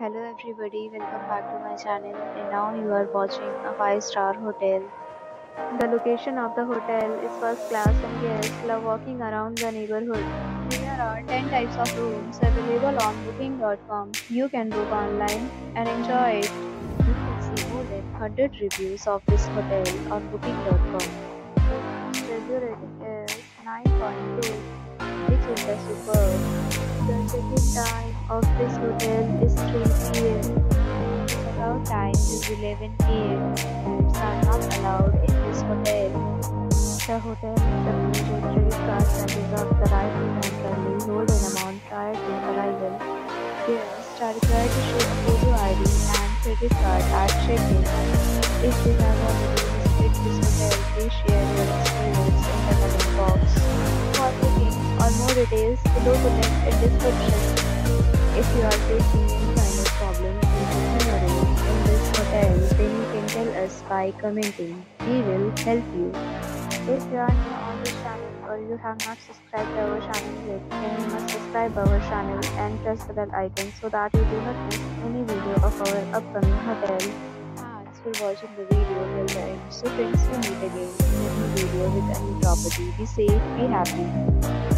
Hello everybody, welcome back to my channel, and now you are watching a 5-star hotel. The location of the hotel is first class and guests love walking around the neighborhood. There are 10 types of rooms available on booking.com. You can book online and enjoy it. You can see more than 100 reviews of this hotel on booking.com. Review rating is 9.2, which is a superb. The check-in time of this hotel is 3 p.m. Check-out time is 11 p.m. Pets are not allowed in this hotel. The hotel accepts major credit cards and reserves the right to temporarily hold an amount prior to arrival. Guests are required to show a photo ID and credit card at check-in. If you have already visited this hotel, please share your experience in the comment box. For booking or more details, below the link in description. If you are facing any kind of problem in this hotel, then you can tell us by commenting. We will help you. If you are new on this channel or you have not subscribed to our channel yet, then you must subscribe our channel and press the bell icon so that you do not miss any video of our upcoming hotel. Thanks for watching the video till the end. So friends, we meet again in a new video with a new property. Be safe, be happy.